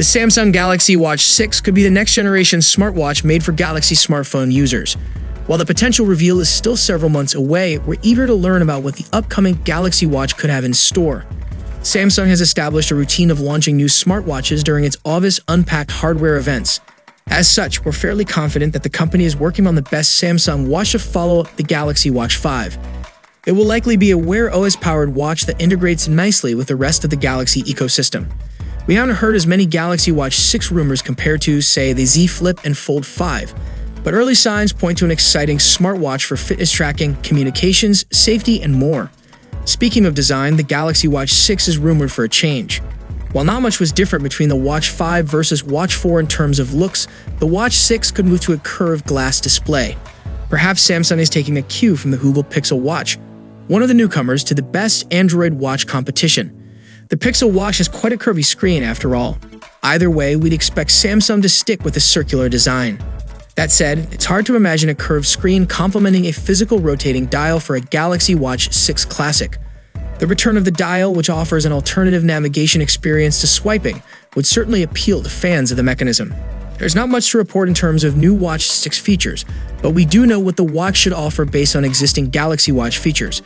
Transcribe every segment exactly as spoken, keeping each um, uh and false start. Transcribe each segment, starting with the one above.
The Samsung Galaxy Watch six could be the next generation smartwatch made for Galaxy smartphone users. While the potential reveal is still several months away, we're eager to learn about what the upcoming Galaxy Watch could have in store. Samsung has established a routine of launching new smartwatches during its August Unpacked hardware events. As such, we're fairly confident that the company is working on the best Samsung watch to follow the Galaxy Watch five. It will likely be a Wear O S-powered watch that integrates nicely with the rest of the Galaxy ecosystem. We haven't heard as many Galaxy Watch six rumors compared to, say, the Z Flip and Fold five, but early signs point to an exciting smartwatch for fitness tracking, communications, safety, and more. Speaking of design, the Galaxy Watch six is rumored for a change. While not much was different between the Watch five versus Watch four in terms of looks, the Watch six could move to a curved glass display. Perhaps Samsung is taking a cue from the Google Pixel Watch, one of the newcomers to the best Android watch competition. The Pixel Watch has quite a curvy screen, after all. Either way, we'd expect Samsung to stick with a circular design. That said, it's hard to imagine a curved screen complementing a physical rotating dial for a Galaxy Watch six Classic. The return of the dial, which offers an alternative navigation experience to swiping, would certainly appeal to fans of the mechanism. There's not much to report in terms of new Watch six features, but we do know what the watch should offer based on existing Galaxy Watch features.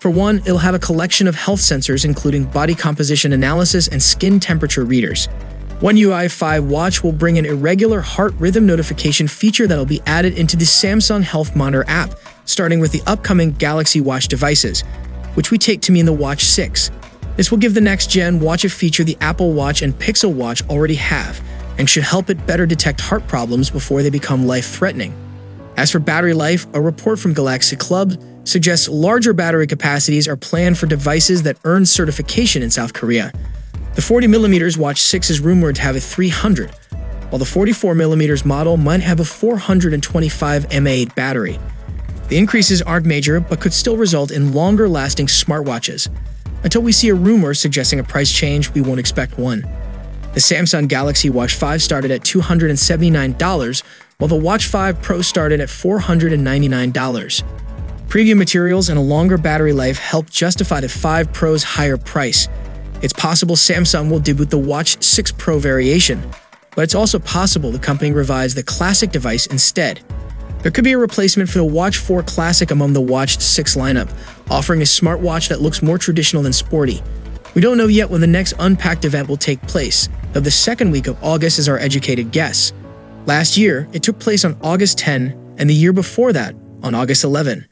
For one, it'll have a collection of health sensors including body composition analysis and skin temperature readers. One U I five watch will bring an irregular heart rhythm notification feature that'll be added into the Samsung Health Monitor app, starting with the upcoming Galaxy Watch devices, which we take to mean the Watch six. This will give the next-gen watch a feature the Apple Watch and Pixel Watch already have, and should help it better detect heart problems before they become life-threatening. As for battery life, a report from Galaxy Club suggests larger battery capacities are planned for devices that earn certification in South Korea. The forty millimeter Watch six is rumored to have a three hundred, while the forty-four millimeter model might have a four hundred twenty-five milliamp hour battery. The increases aren't major, but could still result in longer-lasting smartwatches. Until we see a rumor suggesting a price change, we won't expect one. The Samsung Galaxy Watch five started at two hundred seventy-nine dollars, while the Watch five Pro started at four hundred ninety-nine dollars. Preview materials and a longer battery life helped justify the five Pro's higher price. It's possible Samsung will debut the Watch six Pro variation, but it's also possible the company revises the classic device instead. There could be a replacement for the Watch four Classic among the Watch six lineup, offering a smartwatch that looks more traditional than sporty. We don't know yet when the next Unpacked event will take place, though the second week of August is our educated guess. Last year, it took place on August tenth, and the year before that, on August eleventh.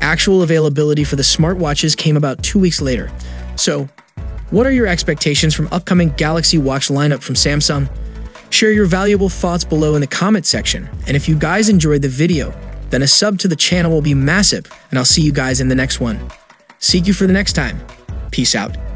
Actual availability for the smartwatches came about two weeks later, so what are your expectations from upcoming Galaxy Watch lineup from Samsung? Share your valuable thoughts below in the comment section, and if you guys enjoyed the video, then a sub to the channel will be massive, and I'll see you guys in the next one. See you for the next time. Peace out.